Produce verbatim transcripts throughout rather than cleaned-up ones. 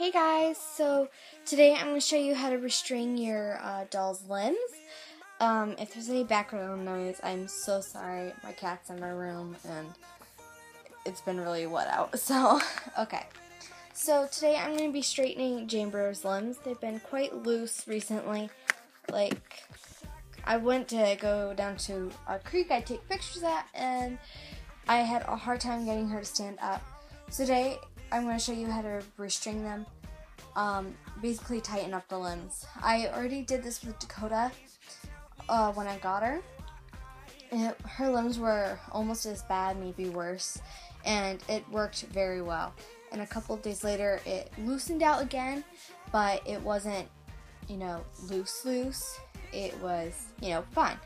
Hey guys, so today I'm going to show you how to restrain your uh, doll's limbs. Um, if there's any background noise, I'm so sorry. My cat's in my room and it's been really wet out. So, okay. So today I'm going to be straightening Jane Brewer's limbs. They've been quite loose recently. Like, I went to go down to a creek I take pictures at and I had a hard time getting her to stand up. So today, I'm going to show you how to restring them, um, basically tighten up the limbs. I already did this with Dakota uh, when I got her. It, her limbs were almost as bad, maybe worse, and it worked very well. And a couple of days later, it loosened out again, but it wasn't, you know, loose loose. It was, you know, fine.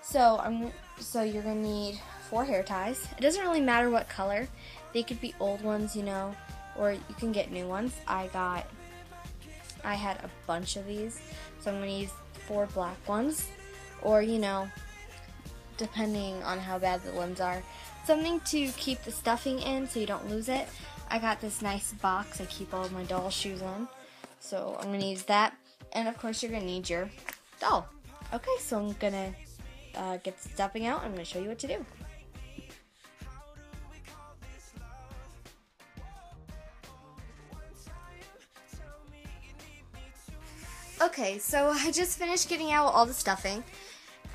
So I'm so you're gonna need four hair ties. It doesn't really matter what color. They could be old ones, you know, or you can get new ones. I got, I had a bunch of these, so I'm going to use four black ones, or, you know, depending on how bad the limbs are. Something to keep the stuffing in so you don't lose it. I got this nice box I keep all of my doll shoes in, so I'm going to use that. And of course you're going to need your doll. Okay, so I'm going to uh, get the stuffing out. I'm going to show you what to do. Okay, so I just finished getting out all the stuffing,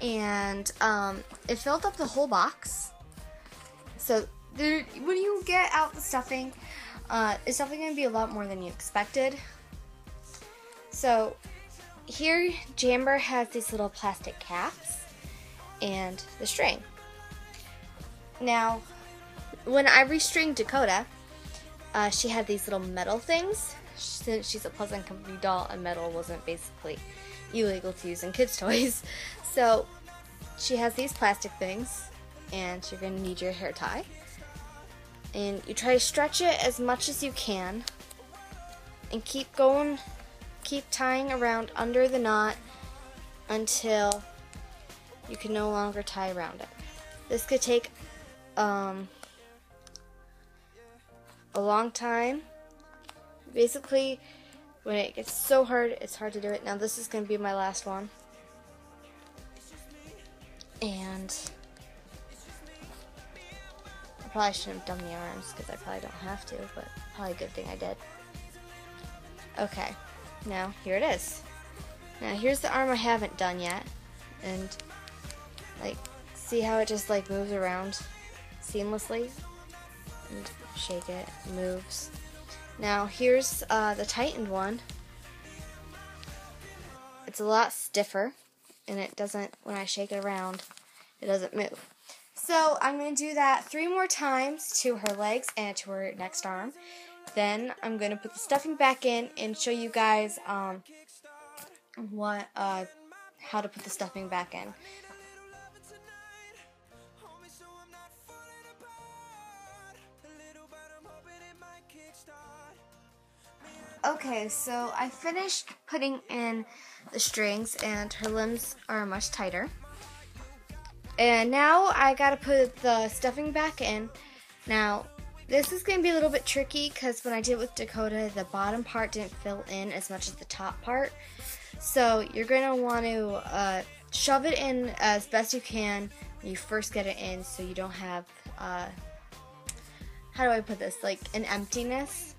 and um, it filled up the whole box. So there, when you get out the stuffing, uh, it's definitely going to be a lot more than you expected. So here Jamber has these little plastic caps and the string. Now, when I restringed Dakota, uh, she had these little metal things. Since she's a Pleasant Company doll and metal wasn't basically illegal to use in kids' toys. So she has these plastic things, and you're going to need your hair tie. And you try to stretch it as much as you can, and keep going, keep tying around under the knot until you can no longer tie around it. This could take um, a long time. Basically, when it gets so hard, it's hard to do it. Now this is going to be my last one. And I probably shouldn't have done the arms because I probably don't have to, but probably a good thing I did. Okay, now here it is. Now here's the arm I haven't done yet. And, like, see how it just, like, moves around seamlessly? And shake it, it moves. Now here's uh, the tightened one. It's a lot stiffer, and it doesn't, when I shake it around, it doesn't move. So I'm going to do that three more times to her legs and to her next arm. Then I'm going to put the stuffing back in and show you guys um, what uh, how to put the stuffing back in. Okay, so I finished putting in the strings, and her limbs are much tighter. And now I gotta put the stuffing back in. Now, this is gonna be a little bit tricky because when I did it with Dakota, the bottom part didn't fill in as much as the top part. So you're gonna want to uh, shove it in as best you can when you first get it in, so you don't have uh, how do I put this? Like an emptiness.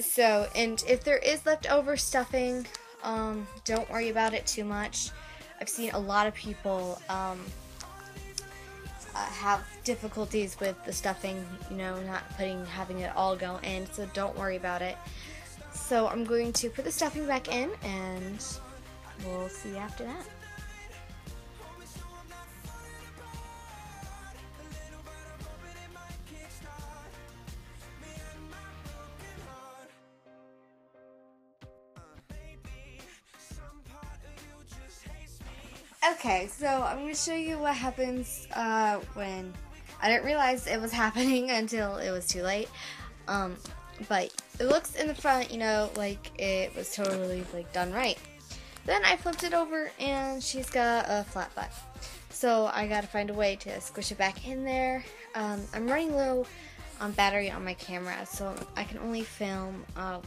So, and if there is leftover stuffing, um, don't worry about it too much. I've seen a lot of people um, uh, have difficulties with the stuffing, you know, not putting, having it all go in, so don't worry about it. So I'm going to put the stuffing back in, and we'll see you after that. Okay, so I'm going to show you what happens uh, when I didn't realize it was happening until it was too late. Um, but it looks in the front, you know, like it was totally like done right. Then I flipped it over and she's got a flat butt. So I got to find a way to squish it back in there. Um, I'm running low um, battery on my camera, so I can only film uh,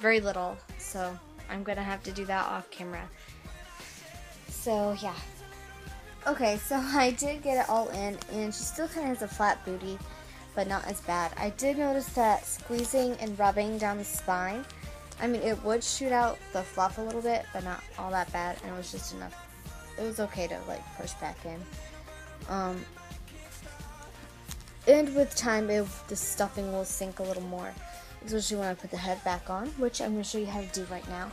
very little, so I'm gonna have to do that off camera. So yeah. Okay, so I did get it all in, and she still kind of has a flat booty, but not as bad. I did notice that squeezing and rubbing down the spine, I mean, it would shoot out the fluff a little bit, but not all that bad, and it was just enough. It was okay to, like, push back in. Um, and with time, it, the stuffing will sink a little more, especially when I put the head back on, which I'm going to show you how to do right now.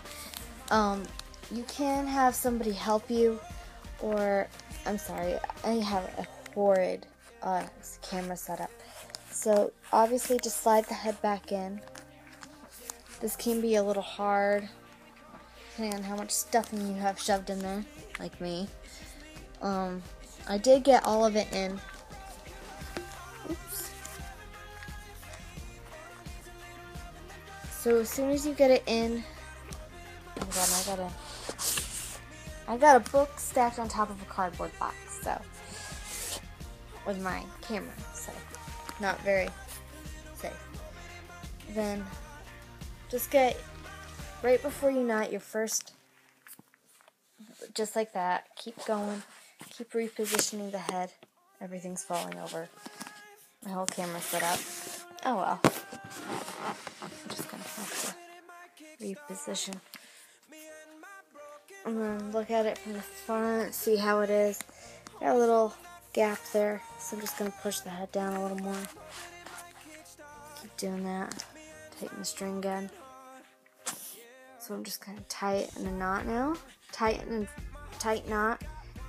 Um, you can have somebody help you, or, I'm sorry, I have a horrid uh, camera setup. So, obviously, just slide the head back in. This can be a little hard, depending on how much stuffing you have shoved in there, like me. Um, I did get all of it in. Oops. So as soon as you get it in, oh my god, I got a, I got a book stacked on top of a cardboard box, so, with my camera, so, not very safe. Then, just get, right before you knot your first, just like that, keep going, keep repositioning the head, everything's falling over, my whole camera's set up, oh well, I'm just gonna have to reposition, and then look at it from the front, see how it is, got a little gap there, so I'm just gonna push the head down a little more, keep doing that. Tighten the string again. So I'm just kind of tie it in a knot now. Tighten and tight knot,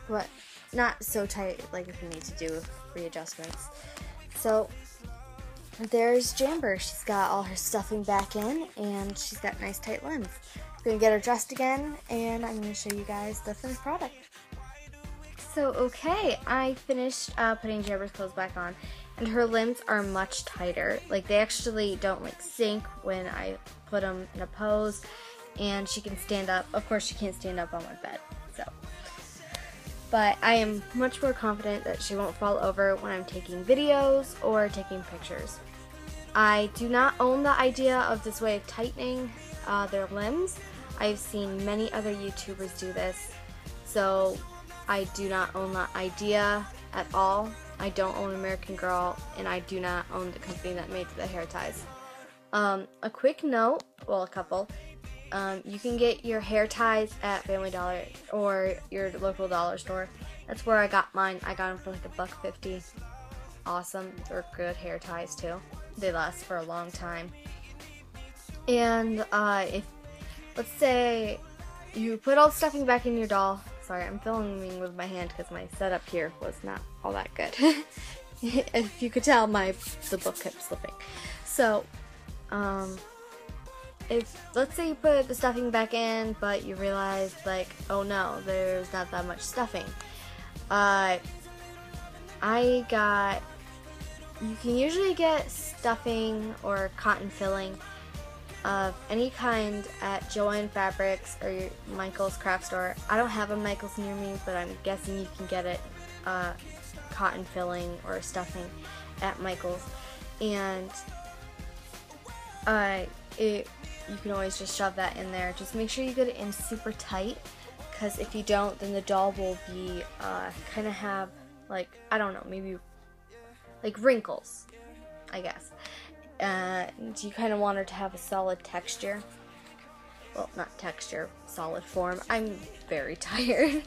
but not so tight like if you need to do readjustments. So there's Jamber. She's got all her stuffing back in, and she's got nice tight limbs. I'm gonna get her dressed again, and I'm gonna show you guys the finished product. So okay, I finished uh, putting Jamber's clothes back on. And her limbs are much tighter. Like, they actually don't, like, sink when I put them in a pose. And she can stand up. Of course, she can't stand up on my bed. So, but I am much more confident that she won't fall over when I'm taking videos or taking pictures. I do not own the idea of this way of tightening uh, their limbs. I've seen many other YouTubers do this. So, I do not own that idea at all. I don't own American Girl, and I do not own the company that made the hair ties. Um, a quick note, well, a couple. Um, you can get your hair ties at Family Dollar or your local dollar store. That's where I got mine. I got them for like a buck fifty. Awesome. They're good hair ties too. They last for a long time. And uh, if, let's say, you put all the stuffing back in your doll. Sorry, I'm filming with my hand because my setup here was not all that good. If you could tell, my the book kept slipping. So, um, if let's say you put the stuffing back in, but you realize like, oh no, there's not that much stuffing. Uh, I got. You can usually get stuffing or cotton filling of any kind at Joann Fabrics or your Michael's craft store. I don't have a Michael's near me, but I'm guessing you can get it uh, cotton filling or stuffing at Michael's, and uh, it, you can always just shove that in there. Just make sure you get it in super tight, because if you don't, then the doll will be uh, kind of have, like, I don't know, maybe like wrinkles, I guess. Uh, you kind of want her to have a solid texture. Well, not texture, solid form. I'm very tired.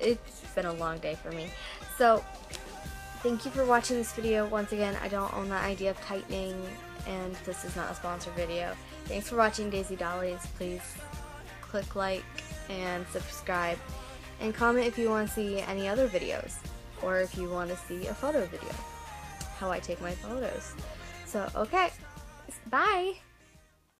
It's been a long day for me. So, thank you for watching this video. Once again, I don't own the idea of tightening, and this is not a sponsored video. Thanks for watching Daisy Dollies. Please click like and subscribe, and comment if you want to see any other videos, or if you want to see a photo video, how I take my photos. So, okay, bye!